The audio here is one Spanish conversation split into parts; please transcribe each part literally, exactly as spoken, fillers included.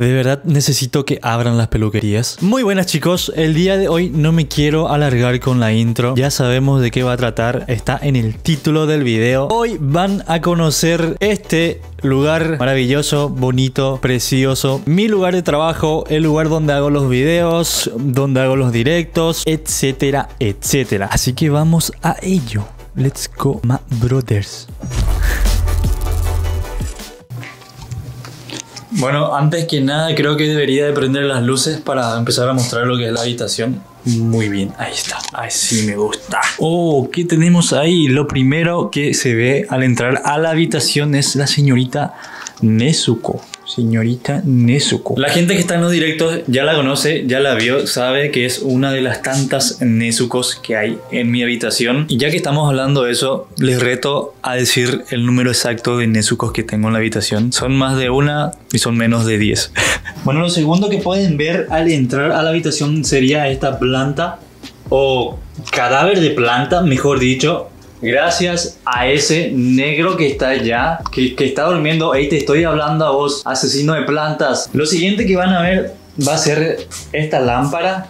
De verdad necesito que abran las peluquerías. Muy buenas chicos, el día de hoy no me quiero alargar con la intro. Ya sabemos de qué va a tratar, está en el título del video. Hoy van a conocer este lugar maravilloso, bonito, precioso. Mi lugar de trabajo, el lugar donde hago los videos, donde hago los directos, etcétera, etcétera. Así que vamos a ello. Let's go, my brothers. Bueno, antes que nada creo que debería de prender las luces para empezar a mostrar lo que es la habitación. Muy bien, ahí está, así me gusta. Oh, ¿qué tenemos ahí? Lo primero que se ve al entrar a la habitación es la señorita Nezuko. Señorita Nezuko. La gente que está en los directos ya la conoce, ya la vio, sabe que es una de las tantas Nezukos que hay en mi habitación. Y ya que estamos hablando de eso, les reto a decir el número exacto de Nezukos que tengo en la habitación. Son más de una y son menos de diez. Bueno, lo segundo que pueden ver al entrar a la habitación sería esta planta o cadáver de planta, mejor dicho. Gracias a ese negro que está allá, que, que está durmiendo. Ey, te estoy hablando a vos, asesino de plantas. Lo siguiente que van a ver va a ser esta lámpara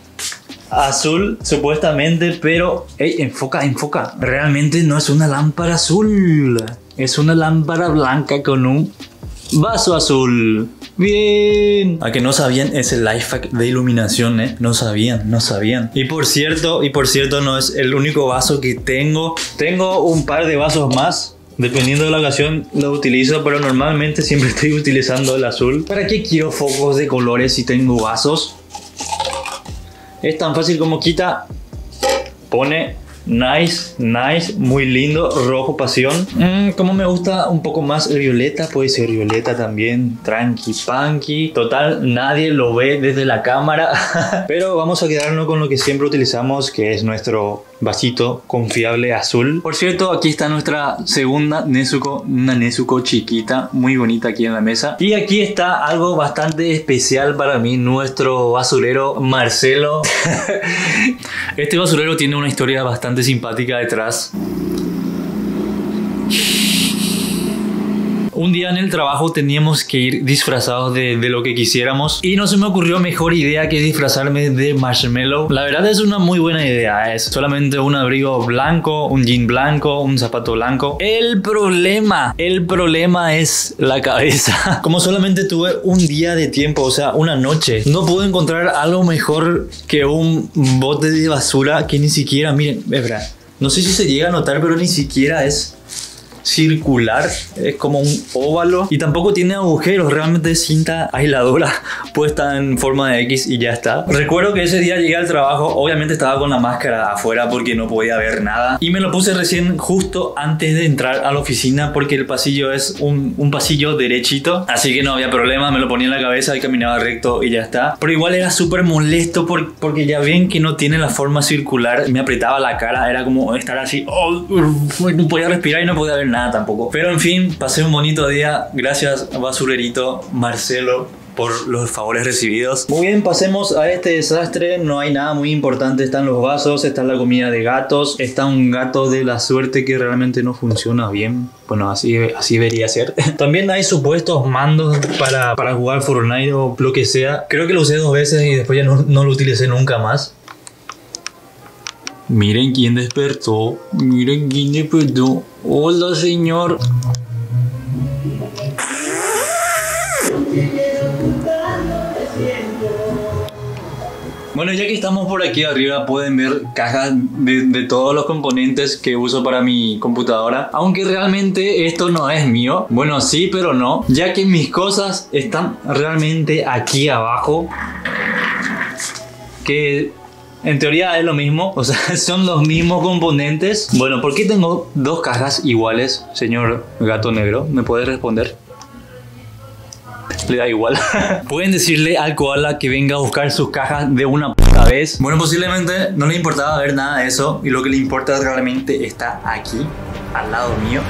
azul, supuestamente, pero... Ey, enfoca, enfoca. Realmente no es una lámpara azul. Es una lámpara blanca con un vaso azul. Bien. A que no sabían ese life hack de iluminación, ¿eh? No sabían, no sabían. Y por cierto, y por cierto no es el único vaso que tengo. Tengo un par de vasos más. Dependiendo de la ocasión lo utilizo, pero normalmente siempre estoy utilizando el azul. ¿Para qué quiero focos de colores si tengo vasos? Es tan fácil como quita, pone. Nice, nice, muy lindo, rojo pasión. Mm, como me gusta un poco más el violeta, puede ser violeta también, tranqui, punky. Total, nadie lo ve desde la cámara. Pero vamos a quedarnos con lo que siempre utilizamos, que es nuestro vasito confiable azul. Por cierto, aquí está nuestra segunda Nezuko, una Nezuko chiquita, muy bonita aquí en la mesa. Y aquí está algo bastante especial para mí, nuestro basurero Marcelo. Este basurero tiene una historia bastante simpática detrás. Un día en el trabajo teníamos que ir disfrazados de, de lo que quisiéramos y no se me ocurrió mejor idea que disfrazarme de marshmallow. La verdad es una muy buena idea, es solamente un abrigo blanco, un jean blanco, un zapato blanco. El problema, el problema es la cabeza. Como solamente tuve un día de tiempo, o sea, una noche, no pude encontrar algo mejor que un bote de basura que ni siquiera, miren, es verdad, no sé si se llega a notar, pero ni siquiera es... circular, es como un óvalo y tampoco tiene agujeros, realmente es cinta aisladora puesta en forma de X y ya está. Recuerdo que ese día llegué al trabajo, obviamente estaba con la máscara afuera porque no podía ver nada y me lo puse recién justo antes de entrar a la oficina porque el pasillo es un, un pasillo derechito, así que no había problema, me lo ponía en la cabeza y caminaba recto y ya está. Pero igual era súper molesto por, porque ya ven que no tiene la forma circular, me apretaba la cara, era como estar así, oh, no podía respirar y no podía ver nada tampoco. Pero en fin, pasé un bonito día. Gracias, basurerito Marcelo, por los favores recibidos. Muy bien, pasemos a este desastre. No hay nada muy importante. Están los vasos, está la comida de gatos, está un gato de la suerte que realmente no funciona bien. Bueno, así, así debería ser. También hay supuestos mandos para, para jugar Fortnite o lo que sea. Creo que lo usé dos veces y después ya no, no lo utilicé nunca más. Miren quién despertó. Miren quién despertó. Hola, señor. Bueno, ya que estamos por aquí arriba, pueden ver cajas de, de todos los componentes que uso para mi computadora. Aunque realmente esto no es mío. Bueno, sí, pero no. Ya que mis cosas están realmente aquí abajo. Que... en teoría es lo mismo, o sea, son los mismos componentes. Bueno, ¿por qué tengo dos cajas iguales, señor gato negro? ¿Me puede responder? Le da igual. Pueden decirle al koala que venga a buscar sus cajas de una puta vez. Bueno, posiblemente no le importaba ver nada de eso y lo que le importa realmente está aquí, al lado mío.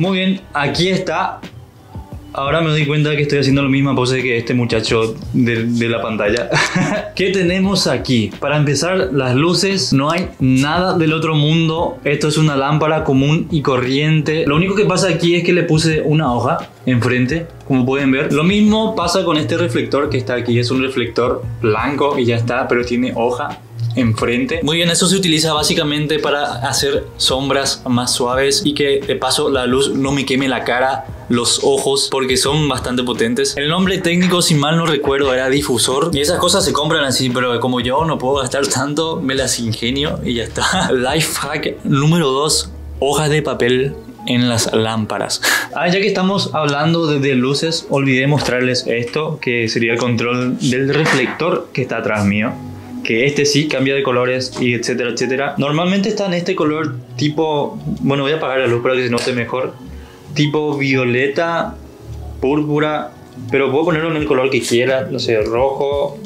Muy bien, aquí está Ahora me doy cuenta que estoy haciendo la misma pose que este muchacho de, de la pantalla. ¿Qué tenemos aquí? Para empezar, las luces. No hay nada del otro mundo. Esto es una lámpara común y corriente. Lo único que pasa aquí es que le puse una hoja enfrente, como pueden ver. Lo mismo pasa con este reflector que está aquí. Es un reflector blanco y ya está, pero tiene hoja enfrente. Muy bien, eso se utiliza básicamente para hacer sombras más suaves y que de paso la luz no me queme la cara, los ojos, porque son bastante potentes. El nombre técnico, si mal no recuerdo, era difusor, y esas cosas se compran así, pero como yo no puedo gastar tanto, me las ingenio y ya está. Life hack número dos, hojas de papel en las lámparas. Ah, ya que estamos hablando de, de luces, olvidé mostrarles esto, que sería el control del reflector que está atrás mío, que este sí cambia de colores y etcétera, etcétera. Normalmente está en este color tipo, bueno, voy a apagar la luz para que se note mejor, tipo violeta, púrpura, pero puedo ponerlo en el color que quiera, no sé, rojo,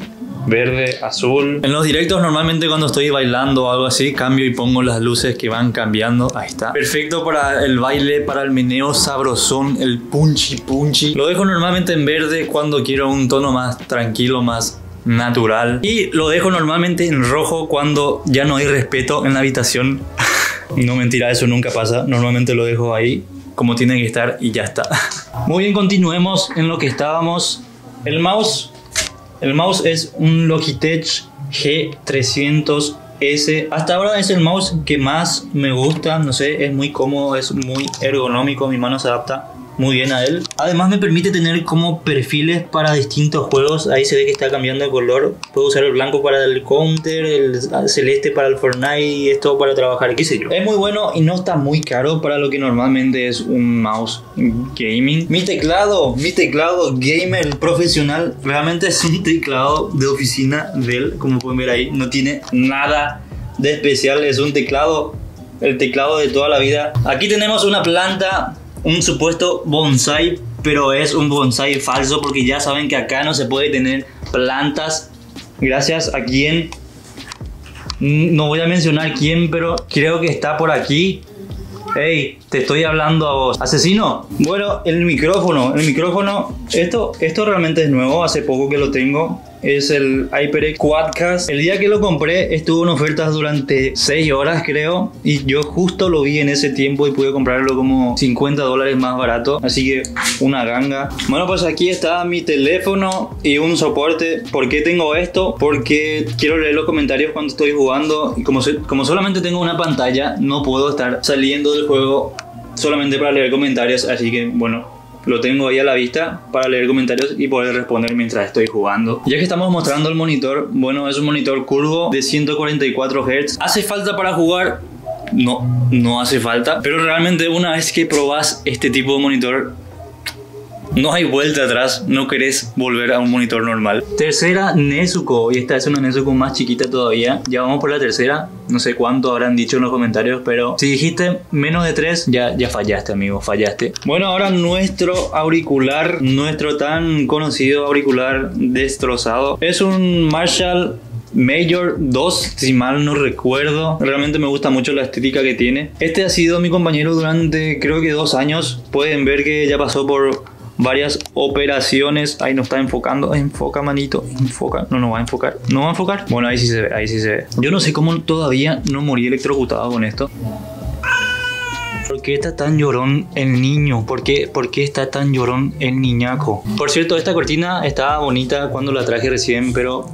verde, azul. En los directos normalmente cuando estoy bailando o algo así, cambio y pongo las luces que van cambiando. Ahí está. Perfecto para el baile, para el meneo sabrosón, el punchy punchy. Lo dejo normalmente en verde cuando quiero un tono más tranquilo, más natural. Y lo dejo normalmente en rojo cuando ya no hay respeto en la habitación. No, mentira, eso nunca pasa. Normalmente lo dejo ahí como tiene que estar y ya está. Muy bien, continuemos en lo que estábamos. El mouse. El mouse es un Logitech G trescientos S. Hasta ahora es el mouse que más me gusta. No sé, es muy cómodo, es muy ergonómico. Mi mano se adapta muy bien a él. Además me permite tener como perfiles para distintos juegos. Ahí se ve que está cambiando de color. Puedo usar el blanco para el Counter, el celeste para el Fortnite y esto para trabajar, qué sé yo. Es muy bueno y no está muy caro para lo que normalmente es un mouse gaming. Mi teclado, mi teclado gamer profesional. Realmente es un teclado de oficina de él, como pueden ver ahí. No tiene nada de especial, es un teclado, el teclado de toda la vida. Aquí tenemos una planta, un supuesto bonsai, pero es un bonsai falso porque ya saben que acá no se puede tener plantas. Gracias a quien, no voy a mencionar quién, pero creo que está por aquí. Hey, te estoy hablando a vos, asesino. Bueno, el micrófono, el micrófono, esto, esto realmente es nuevo, hace poco que lo tengo. Es el HyperX Quadcast. El día que lo compré estuvo en ofertas durante seis horas creo, y yo justo lo vi en ese tiempo y pude comprarlo como cincuenta dólares más barato, así que una ganga. Bueno, pues aquí está mi teléfono y un soporte. ¿Por qué tengo esto? Porque quiero leer los comentarios cuando estoy jugando, y como, soy, como solamente tengo una pantalla, no puedo estar saliendo del juego solamente para leer comentarios, así que bueno, lo tengo ahí a la vista para leer comentarios y poder responder mientras estoy jugando. Ya que estamos mostrando el monitor, bueno, es un monitor curvo de ciento cuarenta y cuatro hertz. ¿Hace falta para jugar? No, no hace falta. Pero realmente una vez que probás este tipo de monitor, no hay vuelta atrás. No querés volver a un monitor normal. Tercera Nezuko. Y esta es una Nezuko más chiquita todavía. Ya vamos por la tercera. No sé cuánto habrán dicho en los comentarios, pero si dijiste menos de tres, ya, ya fallaste, amigo, fallaste. Bueno, ahora nuestro auricular, nuestro tan conocido auricular destrozado. Es un Marshall Major dos, si mal no recuerdo. Realmente me gusta mucho la estética que tiene. Este ha sido mi compañero durante creo que dos años. Pueden ver que ya pasó por varias operaciones. Ahí nos está enfocando. Enfoca, manito. Enfoca. No nos va a enfocar. ¿No va a enfocar? Bueno, ahí sí se ve. Ahí sí se ve. Yo no sé cómo todavía no morí electrocutado con esto. ¿Por qué está tan llorón el niño? ¿Por qué, ¿Por qué está tan llorón el niñaco? Por cierto, esta cortina estaba bonita cuando la traje recién, pero...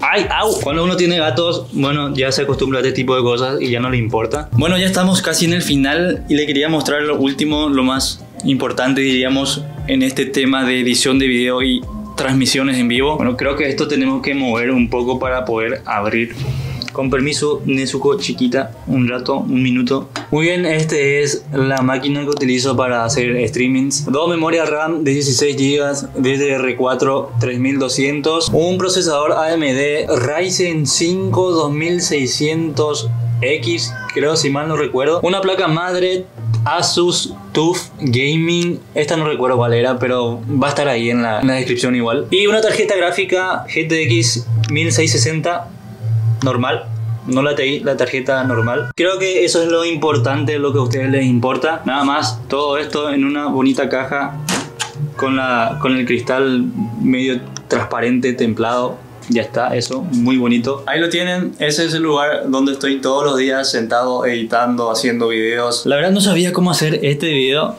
¡Ay! ¡Au! Cuando uno tiene gatos, bueno, ya se acostumbra a este tipo de cosas y ya no le importa. Bueno, ya estamos casi en el final y le quería mostrar lo último, lo más importante, diríamos, en este tema de edición de video y transmisiones en vivo. Bueno, creo que esto tenemos que mover un poco para poder abrir. Con permiso, Nezuko chiquita, un rato, un minuto. Muy bien, esta es la máquina que utilizo para hacer streamings. Dos memorias RAM de dieciséis gigas, D D R cuatro tres mil doscientos. Un procesador A M D Ryzen cinco dos mil seiscientos X, creo, si mal no recuerdo. Una placa madre Asus T U F Gaming, esta no recuerdo cuál era, pero va a estar ahí en la, en la descripción igual. Y una tarjeta gráfica G T X mil seiscientos sesenta normal, no la T I, la tarjeta normal. Creo que eso es lo importante, lo que a ustedes les importa. Nada más, todo esto en una bonita caja con, la, con el cristal medio transparente, templado. Ya está, eso, muy bonito. Ahí lo tienen, ese es el lugar donde estoy todos los días sentado, editando, haciendo videos. La verdad no sabía cómo hacer este video.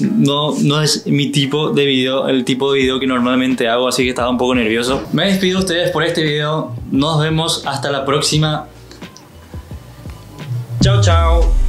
No, no es mi tipo de video, el tipo de video que normalmente hago, así que estaba un poco nervioso. Me despido de ustedes por este video. Nos vemos hasta la próxima. Chao, chao.